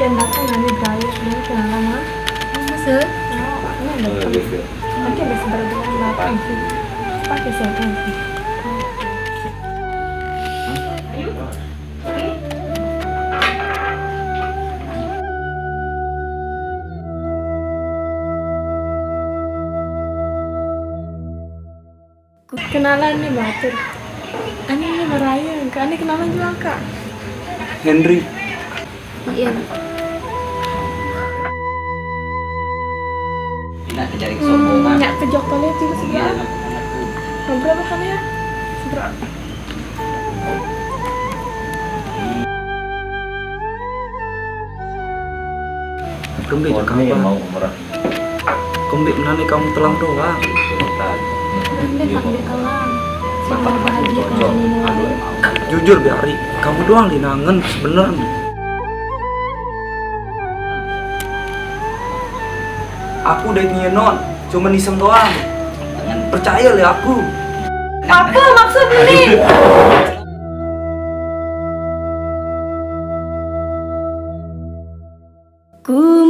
trên đó có làm gì vậy? Nếu cần làm á, nó sướng. Nó được. Nó cái mình sẽ bật lên là thành khi bắt cái sợi thành khi. Kenalan nih batur. Ani ini beraya, Ani kenalan juga kak. Henry. Iya. Tidak terjadi kesombongan. Nggak kejok toilet juga seberapa? Berapa kali ya? Seberapa? Công việc của em màu mỡ. Công việc nó này công tolong doang. Jujur Biari, kamu doang linangan sebenarnya. Aku udah nyenon, cuma iseng doang. Percaya lah aku. Apa maksud ini? Ku